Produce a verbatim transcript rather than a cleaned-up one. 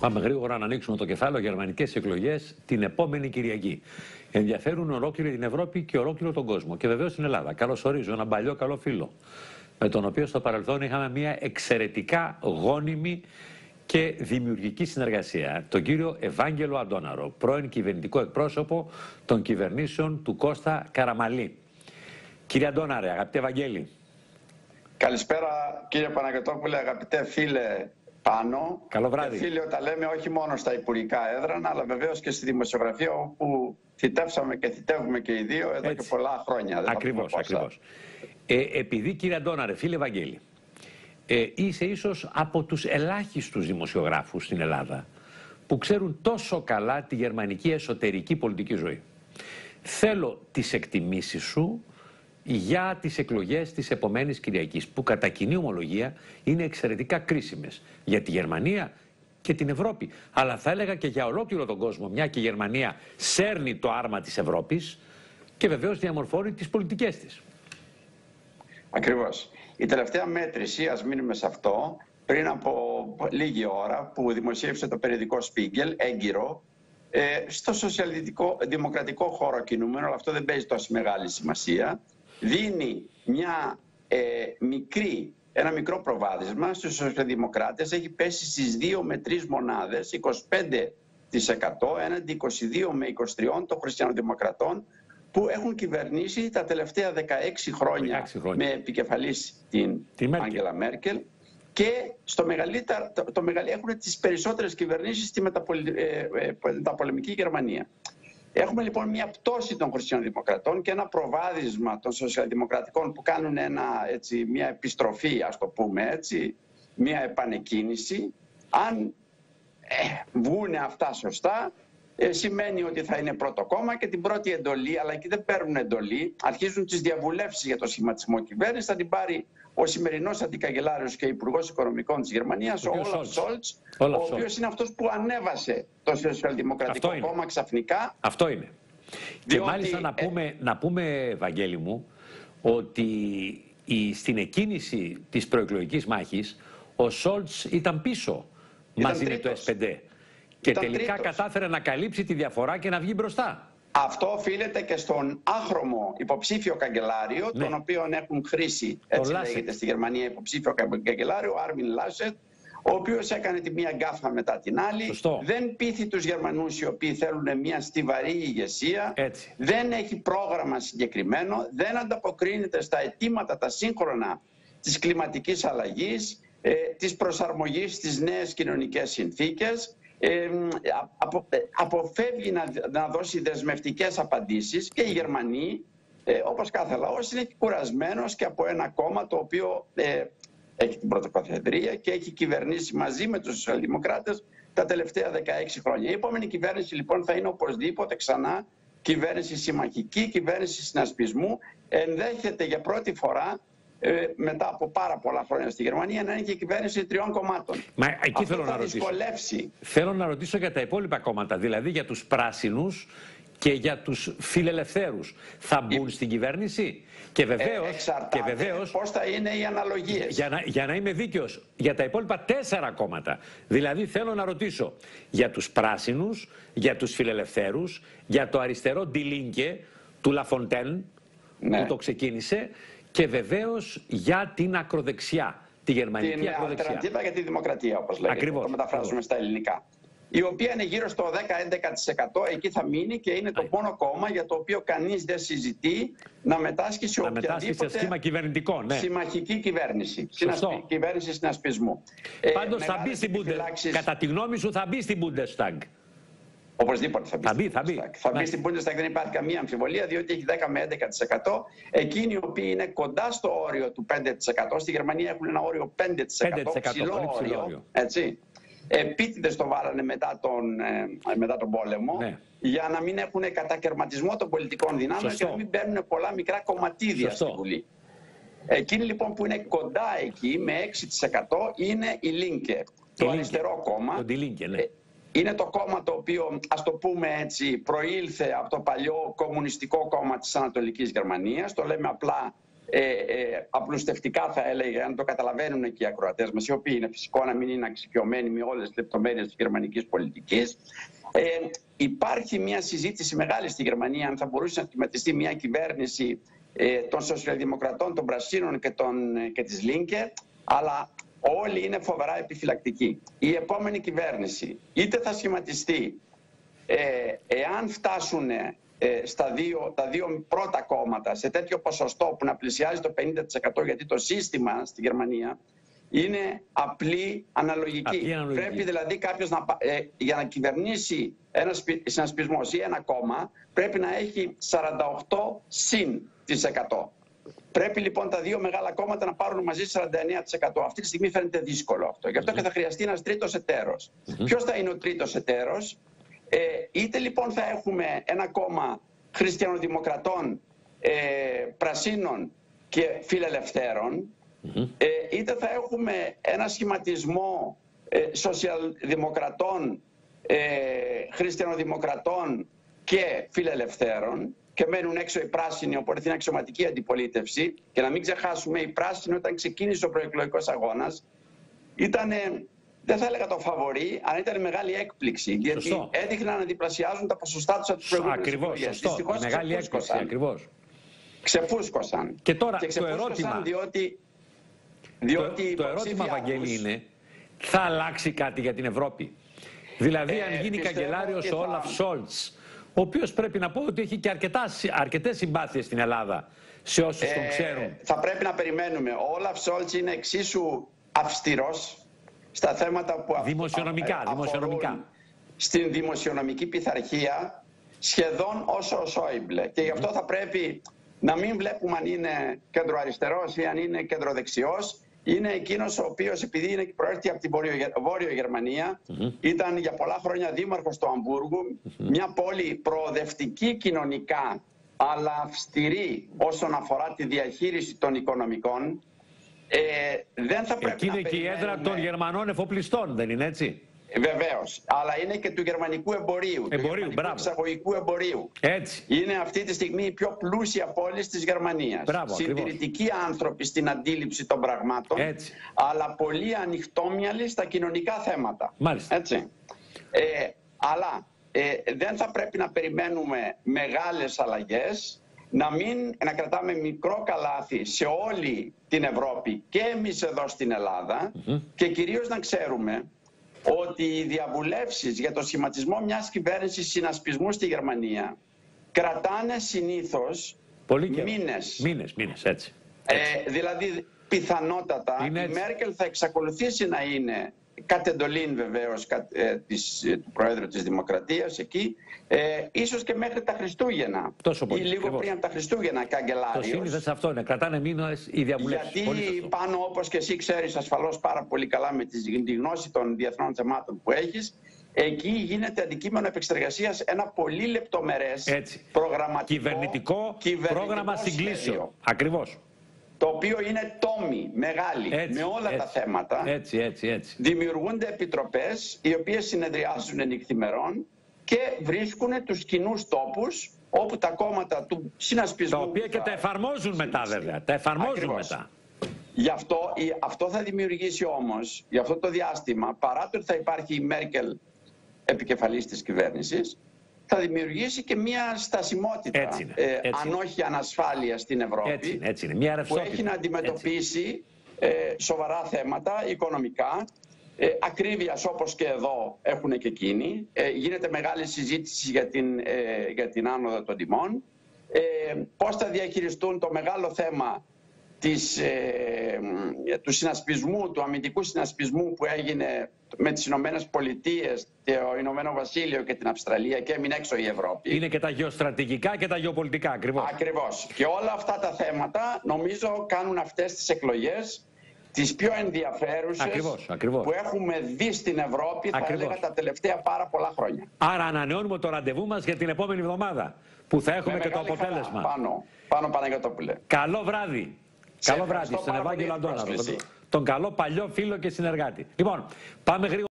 Πάμε γρήγορα να ανοίξουμε το κεφάλαιο. Γερμανικές εκλογές την επόμενη Κυριακή. Ενδιαφέρουν ολόκληρη την Ευρώπη και ολόκληρο τον κόσμο. Και βεβαίως στην Ελλάδα. Καλωσορίζω έναν παλιό καλό φίλο, με τον οποίο στο παρελθόν είχαμε μια εξαιρετικά γόνιμη και δημιουργική συνεργασία. Τον κύριο Ευάγγελο Αντώναρο, πρώην κυβερνητικό εκπρόσωπο των κυβερνήσεων του Κώστα Καραμαλή. Κύριε Αντώναρε, αγαπητέ Ευαγγέλη. Καλησπέρα κύριε Παναγιωτόπουλε, αγαπητέ φίλε Πάνο. Καλό βράδυ. Και φίλοι, όταν λέμε όχι μόνο στα υπουργικά έδρανα, αλλά βεβαίως και στη δημοσιογραφία, όπου θητεύσαμε και θητεύουμε και οι δύο εδώ έτσι, και πολλά χρόνια. Ακριβώς, ακριβώς. Ε, επειδή κύριε Αντώναρε, φίλε Ευαγγέλη, ε, είσαι ίσως από τους ελάχιστους δημοσιογράφους στην Ελλάδα που ξέρουν τόσο καλά τη γερμανική εσωτερική πολιτική ζωή. Θέλω τις εκτιμήσεις σου για τις εκλογές της επομένης Κυριακής, που κατά κοινή ομολογία είναι εξαιρετικά κρίσιμες για τη Γερμανία και την Ευρώπη, αλλά θα έλεγα και για ολόκληρο τον κόσμο, μια και η Γερμανία σέρνει το άρμα της Ευρώπης και βεβαίως διαμορφώνει τις πολιτικές της. Ακριβώς. Η τελευταία μέτρηση, ας μείνουμε σε αυτό, πριν από λίγη ώρα που δημοσίευσε το περιοδικό Spiegel, έγκυρο, ε, στο σοσιαλιστικό δημοκρατικό χώρο κινούμενο, αλλά αυτό δεν παίζει τόσο μεγάλη σημασία, δίνει μια, ε, μικρή, ένα μικρό προβάδισμα στους σοσιαλδημοκράτες. Έχει πέσει στις δύο με τρεις μονάδες, είκοσι πέντε τοις εκατό έναντι είκοσι δύο με είκοσι τρία τοις εκατό των χριστιανοδημοκρατών, που έχουν κυβερνήσει τα τελευταία δεκαέξι χρόνια, δεκαέξι χρόνια. Με επικεφαλής την, την Άγγελα Μέρκελ, και στο μεγαλύτερο, το, το μεγαλύτερο, έχουν τις περισσότερες κυβερνήσεις στη μεταπολη, ε, ε, μεταπολεμική Γερμανία. Έχουμε λοιπόν μια πτώση των χριστιανοδημοκρατών και ένα προβάδισμα των σοσιαλδημοκρατικών, που κάνουν ένα, έτσι, μια επιστροφή, ας το πούμε έτσι, μια επανεκκίνηση. Αν ε, βγουν αυτά σωστά, ε, σημαίνει ότι θα είναι πρώτο κόμμα και την πρώτη εντολή, αλλά εκεί δεν παίρνουν εντολή. Αρχίζουν τις διαβουλεύσεις για το σχηματισμό κυβέρνησης, θα την πάρει ο σημερινός αντικαγκελάριος και υπουργός οικονομικών της Γερμανίας, ο Όλαφ Σολτς, ο οποίος είναι αυτός που ανέβασε το σοσιαλδημοκρατικό κόμμα ξαφνικά. Αυτό είναι. Διότι... Και μάλιστα να πούμε, να πούμε, Ευαγγέλη μου, ότι η, στην εκκίνηση της προεκλογικής μάχης, ο Σολτς ήταν πίσω ήταν μαζί τρίτος. με το ες πι ντι και ήταν τελικά τρίτος. κατάφερε να καλύψει τη διαφορά και να βγει μπροστά. Αυτό οφείλεται και στον άχρωμο υποψήφιο καγκελάριο, ναι. τον οποίον έχουν χρήσει, έτσι λέγεται στη Γερμανία, υποψήφιο καγκελάριο, Άρμιν Λάσετ, ο οποίος έκανε τη μία γκάφα μετά την άλλη. Σωστό. Δεν πείθει τους Γερμανούς, οι οποίοι θέλουν μια στιβαρή ηγεσία, έτσι. δεν έχει πρόγραμμα συγκεκριμένο, δεν ανταποκρίνεται στα αιτήματα τα σύγχρονα της κλιματικής αλλαγής, ε, της προσαρμογής στις νέες κοινωνικές συνθήκες. Ε, απο, αποφεύγει να, να δώσει δεσμευτικές απαντήσεις, και οι Γερμανοί, ε, όπως κάθε λαός, είναι κουρασμένος και από ένα κόμμα το οποίο ε, έχει την πρωτοκαθεδρία και έχει κυβερνήσει μαζί με τους σοσιαλδημοκράτες τα τελευταία δεκαέξι χρόνια. Η επόμενη κυβέρνηση λοιπόν θα είναι οπωσδήποτε ξανά κυβέρνηση συμμαχική, κυβέρνηση συνασπισμού. Ενδέχεται για πρώτη φορά, Ε, μετά από πάρα πολλά χρόνια στη Γερμανία, να είναι και η κυβέρνηση τριών κομμάτων. Μα εκεί Αυτό θέλω θα να ρωτήσω. δυσκολεύσει. Θέλω να ρωτήσω για τα υπόλοιπα κόμματα, δηλαδή για τους πράσινους και για τους φιλελευθέρους. Θα μπουν ε, στην κυβέρνηση? Και βεβαίως, ε, εξαρτάται και βεβαίως, πώς θα είναι οι αναλογίες. Για να, για να είμαι δίκαιος, για τα υπόλοιπα τέσσερα κόμματα. Δηλαδή θέλω να ρωτήσω για τους πράσινους, για τους φιλελευθέρους, για το αριστερό Die Linke του Λαφοντέν, ναι. που το ξεκίνησε, και βεβαίως για την ακροδεξιά, τη γερμανική την ακροδεξιά. Την αλτερνατίβα για τη δημοκρατία, όπως λέγεται. Ακριβώς. Το μεταφράζουμε στα ελληνικά. Η οποία είναι γύρω στο δέκα με έντεκα τοις εκατό, εκεί θα μείνει, και είναι το μόνο κόμμα για το οποίο κανείς δεν συζητεί να μετάσχει σε οποιαδήποτε ναι. συμμαχική κυβέρνηση. Συνασπι... Κυβέρνηση συνασπισμού. Πάντως ε, θα μπει στην επιφυλάξεις... Κατά τη γνώμη σου θα μπει στην Bundestag. Οπωσδήποτε θα μπει, θα μπει, θα μπει. Θα μπει στην Bundestag, δεν υπάρχει καμία αμφιβολία, διότι έχει δέκα με έντεκα τοις εκατό. Εκείνοι οι οποίοι είναι κοντά στο όριο του πέντε τοις εκατό, στη Γερμανία έχουν ένα όριο πέντε τοις εκατό, πέντε τοις εκατό ψηλό όριο. Επίτηδες το βάλανε μετά τον, μετά τον πόλεμο, ναι. για να μην έχουν κατακαιρματισμό των πολιτικών δυνάμεων, Σωστό. και να μην παίρνουν πολλά μικρά κομματίδια Σωστό. στην Βουλή. Εκείνοι λοιπόν που είναι κοντά εκεί με έξι τοις εκατό είναι η Linke, το αριστερό κόμμα. Είναι το κόμμα το οποίο, ας το πούμε έτσι, προήλθε από το παλιό κομμουνιστικό κόμμα της Ανατολικής Γερμανίας. Το λέμε απλά ε, ε, απλουστευτικά θα έλεγα, αν το καταλαβαίνουν και οι ακροατές μας, οι οποίοι είναι φυσικό να μην είναι αξιοποιημένοι με όλες τις λεπτομέρειες της γερμανικής πολιτικής. Ε, υπάρχει μια συζήτηση μεγάλη στη Γερμανία αν θα μπορούσε να σχηματιστεί μια κυβέρνηση ε, των σοσιαλδημοκρατών, των πρασίνων και, των, και της Λίνκε, αλλά όλοι είναι φοβερά επιφυλακτικοί. Η επόμενη κυβέρνηση είτε θα σχηματιστεί ε, εάν φτάσουν ε, στα δύο, τα δύο πρώτα κόμματα σε τέτοιο ποσοστό που να πλησιάζει το πενήντα τοις εκατό, γιατί το σύστημα στη Γερμανία είναι απλή αναλογική. Απλή αναλογική. Πρέπει δηλαδή κάποιος να, ε, για να κυβερνήσει ένας συνασπισμός ή ένα κόμμα πρέπει να έχει σαράντα οκτώ συν εκατό. Πρέπει λοιπόν τα δύο μεγάλα κόμματα να πάρουν μαζί σαράντα εννέα τοις εκατό. Αυτή τη στιγμή φαίνεται δύσκολο αυτό. Γι' αυτό mm-hmm. και θα χρειαστεί ένας τρίτος εταίρος. Mm-hmm. Ποιος θα είναι ο τρίτος εταίρος? Ε, είτε λοιπόν θα έχουμε ένα κόμμα χριστιανοδημοκρατών, ε, πρασίνων και φιλελευθέρων, mm-hmm. ε, είτε θα έχουμε ένα σχηματισμό ε, σοσιαλδημοκρατών, ε, χριστιανοδημοκρατών και φιλελευθέρων, και μένουν έξω οι πράσινοι, οπότε είναι αξιωματική αντιπολίτευση. Και να μην ξεχάσουμε, οι πράσινοι όταν ξεκίνησε ο προεκλογικός αγώνας ήταν, δεν θα έλεγα το φαβορί, αλλά ήταν μεγάλη έκπληξη. Γιατί σωστό. Έδειχναν να διπλασιάζουν τα ποσοστά τους από τις προηγούμενες εκλογές. Δυστυχώς ξεφούσκωσαν. Ξεφούσκωσαν. Και τώρα και ξεφούσκωσαν το ερώτημα. Διότι, διότι το, το ερώτημα, Βαγγέλη, είναι θα αλλάξει κάτι για την Ευρώπη? Δηλαδή, ε, αν γίνει καγκελάριος ο Όλαφ Σολτς, ο οποίος πρέπει να πω ότι έχει και αρκετές συμπάθειες στην Ελλάδα, σε όσους ε, τον ξέρουν. Θα πρέπει να περιμένουμε. Ο Όλαφ Σολτς είναι εξίσου αυστηρός στα θέματα που δημοσιονομικά, α, δημοσιονομικά. Στην δημοσιονομική πειθαρχία, σχεδόν όσο ο Σόιμπλε. Και γι' αυτό θα πρέπει να μην βλέπουμε αν είναι κεντροαριστερός ή αν είναι κεντροδεξιός. Είναι εκείνος ο οποίος, επειδή είναι προέρχεται από την Βόρειο Γερμανία, mm-hmm. ήταν για πολλά χρόνια δήμαρχος του Αμβούργου, mm-hmm. μια πόλη προοδευτική κοινωνικά, αλλά αυστηρή όσον αφορά τη διαχείριση των οικονομικών. Ε, δεν θα πρέπει να είναι και η έδρα των Γερμανών εφοπλιστών, δεν είναι έτσι? Βεβαίως, αλλά είναι και του γερμανικού εμπορίου, εμπορίου του εξαγωγικού εμπορίου. Έτσι. Είναι αυτή τη στιγμή η πιο πλούσια πόλη της Γερμανίας. Μπράβο, συντηρητικοί ακριβώς. άνθρωποι στην αντίληψη των πραγμάτων, έτσι. Αλλά πολύ ανοιχτόμυαλοι στα κοινωνικά θέματα. Μάλιστα. Έτσι. Ε, αλλά ε, δεν θα πρέπει να περιμένουμε μεγάλες αλλαγές, να, μην, να κρατάμε μικρό καλάθι σε όλη την Ευρώπη και εμείς εδώ στην Ελλάδα mm-hmm. και κυρίως να ξέρουμε ότι οι διαβουλεύσεις για το σχηματισμό μιας κυβέρνησης συνασπισμού στη Γερμανία κρατάνε συνήθως μήνες. Μήνες, μήνες, έτσι. έτσι. Ε, δηλαδή, πιθανότατα, η Μέρκελ θα εξακολουθήσει να είναι, κατ' εντολήν βεβαίως κατ, ε, της, του Προέδρου της Δημοκρατίας εκεί, ε, ίσως και μέχρι τα Χριστούγεννα. Τόσο πολύ, ή λίγο ακριβώς. πριν από τα Χριστούγεννα, καγκελάριος. Το σύνηθες αυτό είναι, κρατάνε μήνες οι διαβουλεύσεις. Γιατί πάνω, όπως και εσύ ξέρεις ασφαλώς πάρα πολύ καλά με τη γνώση των διεθνών θεμάτων που έχεις, εκεί γίνεται αντικείμενο επεξεργασίας ένα πολύ λεπτομερές έτσι. προγραμματικό κυβερνητικό, κυβερνητικό πρόγραμμα συγκλήσεων. Ακριβώς. Το οποίο είναι τόμοι, μεγάλοι, έτσι, με όλα έτσι, τα θέματα. Έτσι, έτσι, έτσι. Δημιουργούνται επιτροπές, οι οποίες συνεδριάζουν νυχθημερών και βρίσκουν τους κοινούς τόπους όπου τα κόμματα του συνασπισμού. Τα οποία και τα εφαρμόζουν μετά, βέβαια. Τα εφαρμόζουν ακριβώς. μετά. Γι' αυτό, αυτό θα δημιουργήσει όμως, γι' αυτό το διάστημα, παρά το ότι θα υπάρχει η Μέρκελ επικεφαλής της κυβέρνησης, θα δημιουργήσει και μια στασιμότητα, έτσι είναι, έτσι ε, αν όχι ανασφάλεια στην Ευρώπη, έτσι είναι, έτσι είναι, μια ρευσότητα, που έχει να αντιμετωπίσει ε, σοβαρά θέματα οικονομικά, ε, ακρίβειας όπως και εδώ έχουν και εκείνοι. Ε, γίνεται μεγάλη συζήτηση για την, ε, για την άνοδο των τιμών, ε, πώς θα διαχειριστούν το μεγάλο θέμα της, ε, του συνασπισμού, του αμυντικού συνασπισμού που έγινε με τις Ηνωμένες Πολιτείες, το Ηνωμένο Βασίλειο και την Αυστραλία, και έμεινε έξω η Ευρώπη. Είναι και τα γεωστρατηγικά και τα γεωπολιτικά, ακριβώς. Ακριβώς. Και όλα αυτά τα θέματα νομίζω κάνουν αυτές τις εκλογές τις πιο ενδιαφέρουσες ακριβώς, ακριβώς. που έχουμε δει στην Ευρώπη, θα ακριβώς. έλεγα, τα τελευταία πάρα πολλά χρόνια. Άρα ανανεώνουμε το ραντεβού μας για την επόμενη εβδομάδα που θα έχουμε με και το αποτέλεσμα. Χαρά. Πάνω, πάνω Παναγιωτόπουλε. Καλό βράδυ. Καλό βράδυ στον Ευάγγελο Αντώναρο, τον καλό παλιό φίλο και συνεργάτη. Λοιπόν, πάμε γρήγορα.